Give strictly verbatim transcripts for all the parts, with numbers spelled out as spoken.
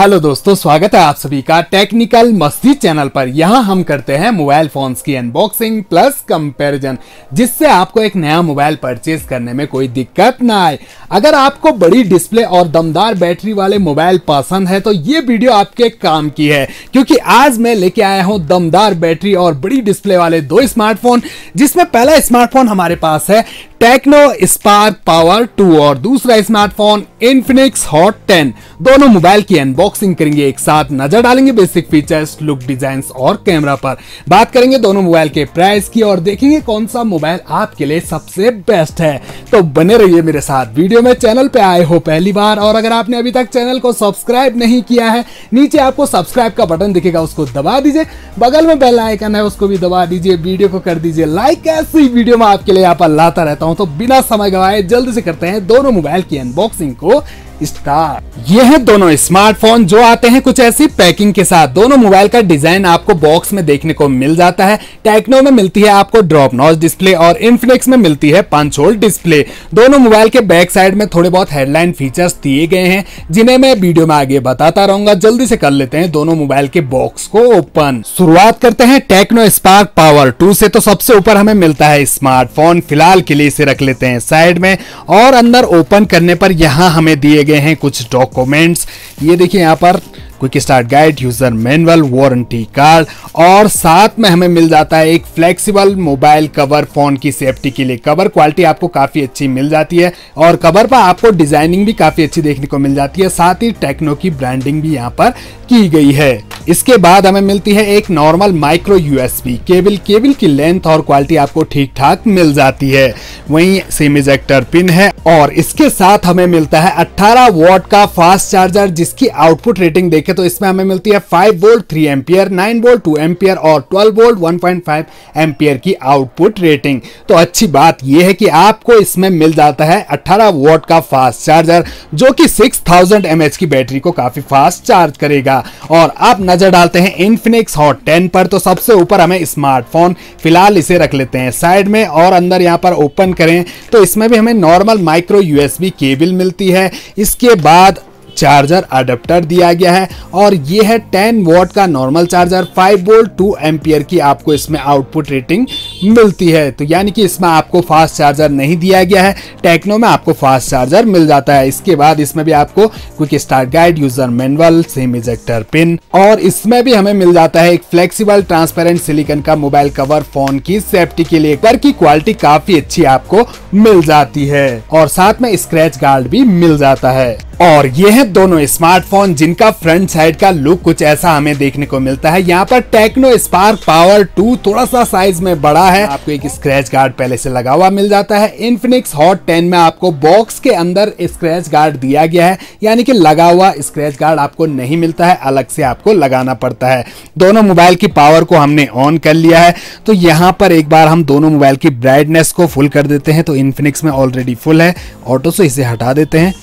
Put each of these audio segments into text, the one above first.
Hello दोस्तों, स्वागत है आप सभी का टेक्निकल मस्ती चैनल पर। यहाँ हम करते हैं मोबाइल फोन्स की अनबॉक्सिंग प्लस कंपैरिजन, जिससे आपको एक नया मोबाइल परचेज करने में कोई दिक्कत ना आए। अगर आपको बड़ी डिस्प्ले और दमदार बैटरी वाले मोबाइल पसंद है तो ये वीडियो आपके काम की है, क्योंकि आज मैं लेके आया हूँ दमदार बैटरी और बड़ी डिस्प्ले वाले दो स्मार्टफोन, जिसमें पहला स्मार्टफोन हमारे पास है टेक्नो स्पार्क पावर टू और दूसरा स्मार्टफोन इन्फिनिक्स हॉट टेन। दोनों मोबाइल की अनबॉक्सिंग करेंगे, एक साथ नजर डालेंगे बेसिक फीचर्स, लुक, डिजाइन्स और कैमरा पर। बात करेंगे दोनों मोबाइल के प्राइस की और देखेंगे कौन सा मोबाइल आपके लिए सबसे बेस्ट है। तो बने रहिए मेरे साथ वीडियो में। चैनल पे आए हो पहली बार और अगर आपने अभी तक चैनल को सब्सक्राइब नहीं किया है, नीचे आपको सब्सक्राइब का बटन दिखेगा, उसको दबा दीजिए। बगल में बेल आइकन है, उसको भी दबा दीजिए। वीडियो को कर दीजिए लाइक। ऐसी वीडियो में आपके लिए यहाँ पर लाता रहता हूँ। तो बिना समय गवाए जल्दी से करते हैं दोनों मोबाइल की अनबॉक्सिंग को स्टार्ट। ये है दोनों स्मार्टफोन जो आते हैं कुछ ऐसी पैकिंग के साथ। दोनों मोबाइल का डिजाइन आपको बॉक्स में देखने को मिल जाता है। टेक्नो में मिलती है आपको ड्रॉप नॉच डिस्प्ले और इन्फिनिक्स में मिलती है पंच होल डिस्प्ले। दोनों मोबाइल के बैक साइड में थोड़े बहुत हेडलाइन फीचर्स दिए गए हैं, जिन्हें मैं वीडियो में आगे बताता रहूंगा। जल्दी से कर लेते हैं दोनों मोबाइल के बॉक्स को ओपन। शुरुआत करते हैं टेक्नो स्पार्क पावर टू से। तो सबसे ऊपर हमें मिलता है स्मार्टफोन, फिलहाल के लिए इसे रख लेते हैं साइड में। और अंदर ओपन करने पर यहाँ हमें दिए गए हैं कुछ डॉक्यूमेंट्स। ये देखिए यहाँ पर quick start guide, user manual, warranty card और साथ में हमें मिल जाता है एक फ्लेक्सिबल मोबाइल कवर फोन की सेफ्टी के लिए। कवर क्वालिटी आपको काफ़ी अच्छी मिल जाती है और कवर पर आपको डिजाइनिंग भी काफ़ी अच्छी देखने को मिल जाती है, साथ ही टेक्नो की ब्रांडिंग भी यहाँ पर की गई है। इसके बाद हमें मिलती है एक normal micro USB cable. Cable की लेंथ और क्वालिटी आपको ठीक ठाक मिल जाती है। वहीं सिम इजेक्टर पिन है और इसके साथ हमें मिलता है अठारह वॉट का फास्ट चार्जर, जिसकी आउटपुट रेटिंग देखें तो इसमें हमें मिलती है five volt three ampere, nine volt two ampere और twelve volt one point five ampere की आउटपुट रेटिंग। तो अच्छी बात यह है कि आपको इसमें मिल जाता है अठारह वॉट का फास्ट चार्जर, जो कि सिक्स थाउजेंड एम एच की बैटरी को काफी फास्ट चार्ज करेगा। और आप नजर डालते हैं इन्फिनिक्स हॉट टेन पर। तो सबसे ऊपर हमें स्मार्टफोन, फिलहाल इसे रख लेते हैं साइड में। और अंदर यहाँ पर ओपन करें तो इसमें भी हमें नॉर्मल माइक्रो यूएसबी केबल मिलती है। इसके बाद चार्जर अडेप्टर दिया गया है और ये है टेन वॉट का normal charger. Five volt two ampere की आपको इसमें आउटपुट रेटिंग मिलती है। तो यानी कि इसमें आपको फास्ट चार्जर नहीं दिया गया है, टेक्नो में आपको फास्ट चार्जर मिल जाता है। इसके बाद इसमें भी आपको quick start guide, user manual, SIM ejector pin और इसमें भी हमें मिल जाता है एक फ्लेक्सिबल ट्रांसपेरेंट सिलिकॉन का मोबाइल कवर फोन की सेफ्टी के लिए। कवर की क्वालिटी काफी अच्छी आपको मिल जाती है और साथ में स्क्रैच गार्ड भी मिल जाता है। और ये है दोनों स्मार्टफोन जिनका फ्रंट साइड का लुक कुछ ऐसा हमें देखने को मिलता है। यहाँ पर टेक्नो स्पार्क पावर टू थोड़ा सा साइज में बड़ा है, आपको एक स्क्रैच गार्ड पहले से लगा हुआ मिल जाता है। इन्फिनिक्स हॉट टेन में आपको बॉक्स के अंदर स्क्रैच गार्ड दिया गया है, यानी कि लगा हुआ स्क्रैच गार्ड आपको नहीं मिलता है, अलग से आपको लगाना पड़ता है। दोनों मोबाइल की पावर को हमने ऑन कर लिया है। तो यहाँ पर एक बार हम दोनों मोबाइल की ब्राइटनेस को फुल कर देते हैं। तो इन्फिनिक्स में ऑलरेडी फुल है, ऑटो से इसे हटा देते हैं।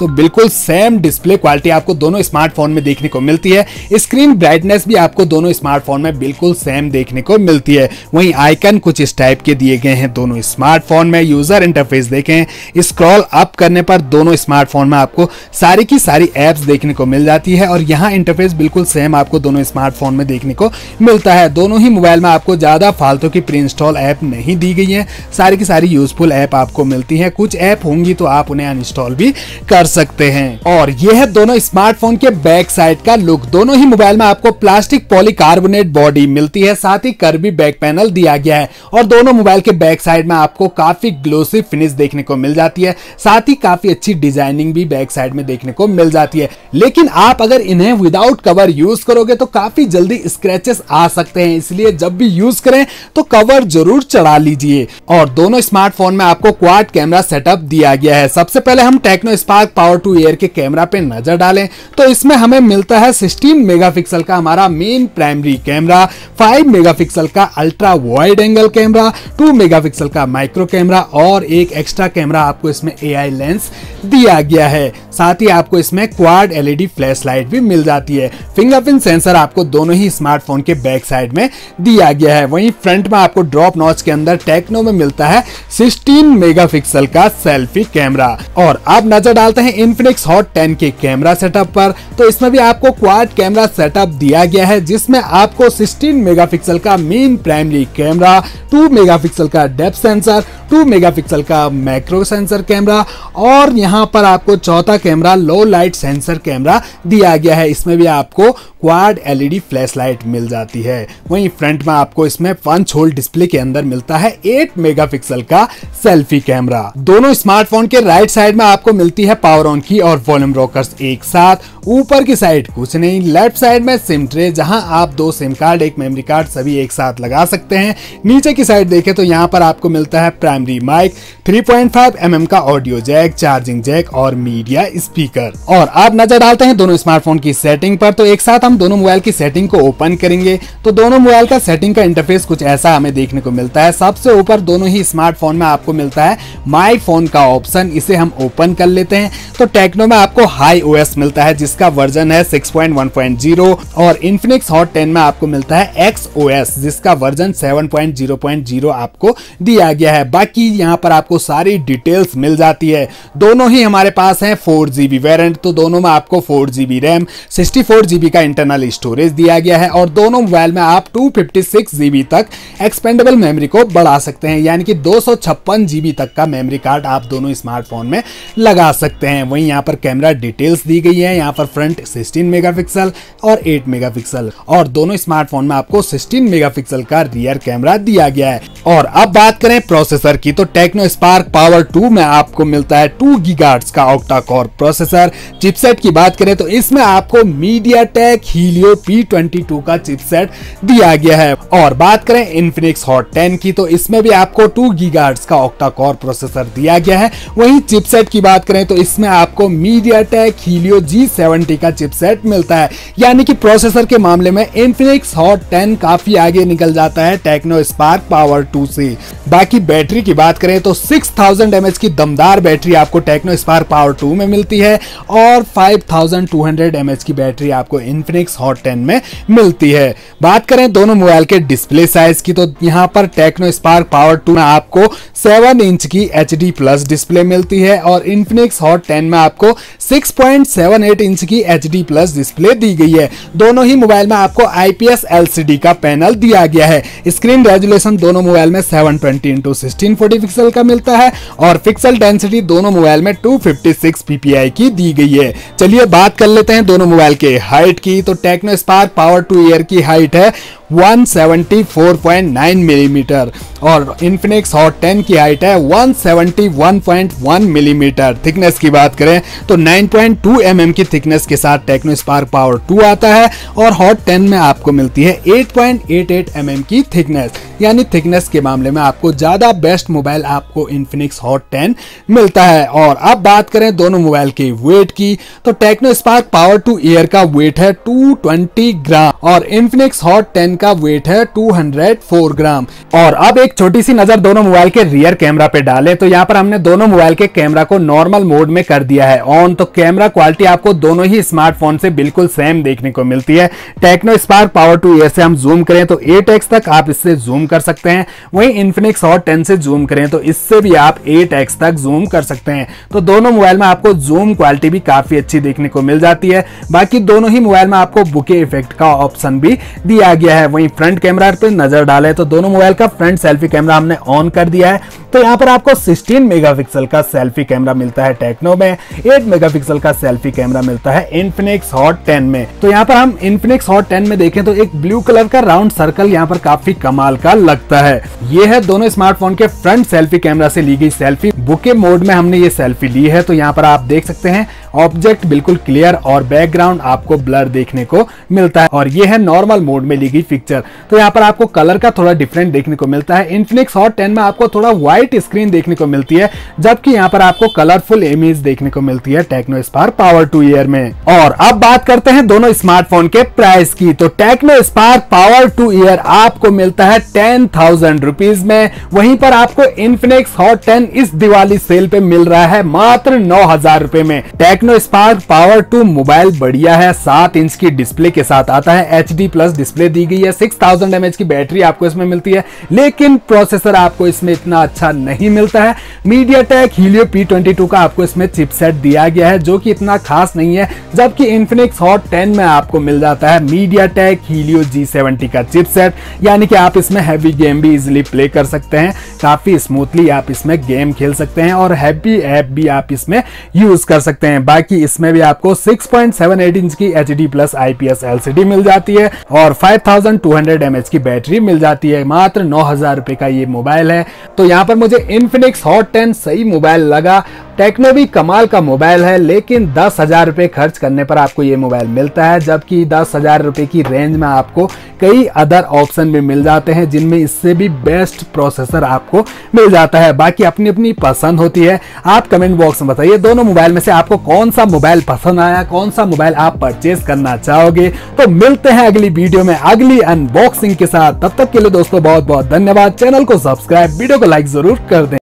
तो बिल्कुल सेम डिस्प्ले क्वालिटी आपको दोनों स्मार्टफोन में देखने को मिलती है। स्क्रीन ब्राइटनेस भी आपको दोनों स्मार्टफोन में बिल्कुल सेम देखने को मिलती है। वहीं आइकन कुछ इस टाइप के दिए गए हैं दोनों स्मार्टफोन में। यूजर इंटरफेस देखें, स्क्रॉल अप करने पर दोनों स्मार्टफोन में आपको सारी की सारी ऐप्स देखने को मिल जाती है और यहाँ इंटरफेस बिल्कुल सेम आपको दोनों स्मार्टफोन में देखने को मिलता है। दोनों ही मोबाइल में आपको ज़्यादा फालतू की प्री इंस्टॉल ऐप नहीं दी गई है, सारी की सारी यूजफुल ऐप आपको मिलती है। कुछ ऐप होंगी तो आप उन्हें अनइंस्टॉल भी कर सकते हैं। और यह है दोनों स्मार्टफोन के बैक साइड का लुक। दोनों ही मोबाइल में आपको प्लास्टिक पॉलीकार्बोनेट बॉडी मिलती है, साथ ही कर्वी बैक पैनल दिया गया है और दोनों मोबाइल के बैक साइड में आपको काफी ग्लोसी फिनिश देखने को मिल जाती है, साथ ही काफी अच्छी डिजाइनिंग भी बैक साइड में देखने को मिल जाती है। लेकिन आप अगर इन्हें विदाउट कवर यूज करोगे तो काफी जल्दी स्क्रैचेस आ सकते हैं, इसलिए जब भी यूज करें तो कवर जरूर चढ़ा लीजिए। और दोनों स्मार्टफोन में आपको क्वाड कैमरा सेटअप दिया गया है। सबसे पहले हम Tecno Spark power two air के कैमरा पे नजर डालें तो इसमें हमें मिलता है सिक्सटीन मेगापिक्सल का हमारा main primary camera, five megapixel का ultra wide angle camera, two megapixel का माइक्रो कैमरा और एक एक्स्ट्रा कैमरा आपको इसमें एआई लेंस दिया गया है। साथ ही आपको इसमें क्वाड एलईडी फ्लैश लाइट भी मिल जाती है। फिंगरप्रिंट सेंसर आपको दोनों ही स्मार्टफोन के बैक साइड में दिया गया है। वहीं फ्रंट में आपको ड्रॉप नॉच के अंदर टेक्नो में मिलता है सिक्सटीन मेगापिक्सल का सेल्फी कैमरा। और आप नजर डालते आते हैं इन्फिनिक्स हॉट टेन के कैमरा सेटअप पर, तो इसमें भी आपको क्वाड कैमरा सेटअप दिया गया है जिसमें आपको सोलह मेगापिक्सल का मेन प्राइमरी कैमरा, दो मेगापिक्सल का डेप्थ सेंसर, दो मेगापिक्सल का मैक्रो सेंसर कैमरा और यहाँ पर आपको चौथा camera low light sensor camera दिया गया है। इसमें भी आपको क्वाड एलईडी फ्लैशलाइट मिल जाती है। वहीं फ्रंट में आपको इसमें पंच होल डिस्प्ले के अंदर मिलता है आठ मेगापिक्सल का सेल्फी कैमरा। दोनों स्मार्टफोन के राइट साइड में आपको मिलती है पावर ऑन की और वॉल्यूम रॉकर्स एक साथ। ऊपर की साइड कुछ नहीं, लेफ्ट साइड में सिम ट्रे जहां आप दो सिम कार्ड, एक मेमोरी कार्ड सभी एक साथ लगा सकते हैं। नीचे की साइड देखें तो यहाँ पर आपको मिलता है primary mic, three point five M M का ऑडियो जैक, चार्जिंग जैक और मीडिया स्पीकर। और आप नजर डालते हैं दोनों स्मार्टफोन की सेटिंग पर, तो एक साथ हम दोनों मोबाइल की सेटिंग को ओपन करेंगे तो दोनों मोबाइल का सेटिंग का इंटरफेस कुछ ऐसा हमें देखने को मिलता है। सबसे ऊपर दोनों ही स्मार्टफोन में आपको मिलता है माई फोन का ऑप्शन, इसे हम ओपन कर लेते हैं। तो टेक्नो में आपको हाई ओएस मिलता है जिसका वर्जन है six point one point zero और इन्फिनिक्स हॉट टेन में आपको मिलता है एक्स ओएस जिसका version seven point zero point zero आपको दिया गया है। बाकी यहाँ पर आपको सारी डिटेल्स मिल जाती है। दोनों ही हमारे पास है फोर जीबी वेरियंट, तो दोनों में आपको four GB RAM, sixty four GB का इंटरनल स्टोरेज दिया गया है और दोनों मोबाइल में आप टू फिफ्टी सिक्स जीबी तक एक्सपेंडेबल मेमोरी को बढ़ा सकते हैं, यानी कि दो सौ छप्पन जीबी तक का मेमोरी कार्ड आप दोनों स्मार्टफोन में लगा सकते हैं। वहीं यहाँ पर कैमरा डिटेल्स दी गई है, यहाँ पर फ्रंट सोलह मेगापिक्सल और आठ मेगापिक्सल और दोनों स्मार्टफोन में आपको सोलह मेगापिक्सल का रियर कैमरा दिया गया है। और अब बात करें प्रोसेसर की, तो टेक्नो स्पार्क पावर टू में आपको मिलता है टू गीगाहर्ट्ज का ऑक्टा कोर प्रोसेसर। चिपसेट की बात करें तो इसमें आपको MediaTek Helio P twenty two का चिपसेट दिया गया है। और बात करें इन्फिनिक्स हॉट टेन की, तो इसमें भी आपको टू गीगाहर्ट्ज का ऑक्टा कोर प्रोसेसर दिया गया है। वहीं चिपसेट की बात करें तो इसमें आपको मीडियाटेक हीलियो जी सेवेंटी का चिपसेट मिलता है, यानी कि प्रोसेसर के मामले में इन्फिनिक्स हॉट टेन काफी आगे निकल जाता है टेक्नो स्पार्क पावर टू से। बाकी बैटरी की बात करें तो सिक्स थाउज़ेंड एमएच की दमदार बैटरी आपको टेक्नो स्पार्क पावर टू में मिलती है और five thousand two hundred MH की बैटरी आपको इन्फिनिक्स हॉट टेन में मिलती है। बात करें दोनों मोबाइल के डिस्प्ले साइज की, तो यहाँ पर टेक्नो स्पार्क पावर टू में आपको सेवन इंच की एच डी प्लस डिस्प्ले मिलती है और इन्फिनिक्स हॉट टेन में आपको six point seven eight inch की एच डी प्लस डिस्प्ले दी गई है। दोनों ही मोबाइल में आपको आईपीएस एलसीडी का पैनल दिया गया है। स्क्रीन रेजुलेशन दोनों मोबाइल में seven twenty into sixteen forty pixel का मिलता है और पिक्सल डेंसिटी दोनों मोबाइल में टू फिफ्टी सिक्स पीपीआई की दी गई है। चलिए बात कर लेते हैं दोनों मोबाइल के हाइट की, तो Tecno Spark power two air की हाइट है one seventy four point nine millimetre और इन्फिनिक्स हॉट टेन की हाइट है one seventy one point one millimetre. Thickness की बात करें तो नाइन पॉइंट टू एमएम की थिकनेस के साथ टेक्नो स्पार्क पावर टू आता है और हॉट टेन में आपको मिलती है eight point eight eight MM की थिकनेस, यानी थिकनेस के मामले में आपको ज़्यादा बेस्ट मोबाइल आपको इन्फिनिक्स हॉट टेन मिलता है। और अब बात करें दोनों मोबाइल के वेट की, तो Tecno Spark power two air का वेट है टू ट्वेंटी ग्राम और इन्फिनिक्स हॉट टेन का वेट है टू हंड्रेड फोर ग्राम। और अब एक छोटी सी नजर दोनों मोबाइल के रियर कैमरा पे डालें, तो यहाँ पर हमने दोनों मोबाइल के कैमरा को नॉर्मल मोड में कर दिया है ऑन, तो कैमरा क्वालिटी आपको दोनों ही स्मार्टफोन से बिल्कुल सेम देखने को मिलती है। Tecno Spark power two air से हम जूम करें तो एट एक्स तक आप इससे जूम कर सकते हैं, वहीं इन्फिनिक्स हॉट टेन से जूम करें तो इससे भी आप एट एक्स तक जूम कर सकते हैं। तो दोनों मोबाइल में आपको जूम क्वालिटी भी काफी अच्छी देखने को मिल जाती है। बाकी दोनों ही मोबाइल में आपको बुके इफेक्ट का ऑप्शन भी दिया गया है। वहीं फ्रंट कैमरा पे नजर डालें तो दोनों मोबाइल का फ्रंट सेल्फी कैमरा हमने ऑन कर दिया है, तो यहाँ पर आपको सोलह मेगापिक्सल का सेल्फी कैमरा मिलता है टेक्नो में, आठ मेगापिक्सल का सेल्फी कैमरा मिलता है इन्फिनिक्स हॉट टेन में। तो यहाँ पर हम इन्फिनिक्स हॉट टेन में देखें तो एक ब्लू कलर का राउंड सर्कल यहाँ पर काफी कमाल का लगता है। ये है दोनों स्मार्टफोन के फ्रंट सेल्फी कैमरा से ली गई सेल्फी। बुके मोड में हमने ये सेल्फी ली है, तो यहाँ पर आप देख सकते हैं ऑब्जेक्ट बिल्कुल क्लियर और बैकग्राउंड आपको ब्लर देखने को मिलता है। और ये है नॉर्मल मोड में ली गई पिक्चर, तो यहाँ पर आपको कलर का थोड़ा डिफरेंट देखने को मिलता है। इन्फिनिक्स हॉट टेन में आपको थोड़ा व्हाइट स्क्रीन देखने को मिलती है, जबकि यहाँ पर आपको कलरफुल इमेज देखने को मिलती है Tecno Spark power two air में। और अब बात करते हैं दोनों स्मार्टफोन के प्राइस की, तो Tecno Spark power two air आपको मिलता है टेन थाउजेंड रुपीज में, वहीं पर आपको इन्फिनिक्स हॉट टेन इस दिवाली सेल पे मिल रहा है मात्र नौ हजार रुपए में। Tecno Spark power two mobile बढ़िया है। सात इंच की डिस्प्ले के साथ आता है, एच डी प्लस डिस्प्ले दी गई है, सिक्स थाउजेंड एम एच की बैटरी आपको इसमें मिलती है, लेकिन प्रोसेसर आपको इसमें इतना अच्छा नहीं मिलता है। MediaTek Helio P twenty two का आपको इसमें चिपसेट दिया गया है जो कि इतना खास नहीं है, जबकि इन्फिनिक्स हॉट टेन में आपको मिल जाता है मीडियाटेक हीलियो जी सेवेंटी का चिपसेट, यानी कि आप इसमें हैवी गेम भी इजिली प्ले कर सकते हैं, काफी स्मूथली आप इसमें गेम खेल सकते हैं और हैवी ऐप भी आप इसमें यूज कर सकते हैं। बाकी इसमें भी आपको six point seven eight inch की एचडी प्लस आईपीएस एलसीडी मिल जाती है और five thousand two hundred MH की बैटरी मिल जाती है। मात्र नौ हज़ार रुपए का ये मोबाइल है। तो यहाँ पर मुझे इन्फिनिक्स हॉट टेन सही मोबाइल लगा। टेक्नो भी कमाल का मोबाइल है, लेकिन दस हजार रुपये खर्च करने पर आपको ये मोबाइल मिलता है, जबकि दस हजार रुपये की रेंज में आपको कई अदर ऑप्शन भी मिल जाते हैं जिनमें इससे भी बेस्ट प्रोसेसर आपको मिल जाता है। बाकी अपनी अपनी पसंद होती है। आप कमेंट बॉक्स में बताइए दोनों मोबाइल में से आपको कौन सा मोबाइल पसंद आया, कौन सा मोबाइल आप परचेज करना चाहोगे। तो मिलते हैं अगली वीडियो में अगली अनबॉक्सिंग के साथ। तब तक के लिए दोस्तों बहुत बहुत धन्यवाद। चैनल को सब्सक्राइब, वीडियो को लाइक जरूर कर दें।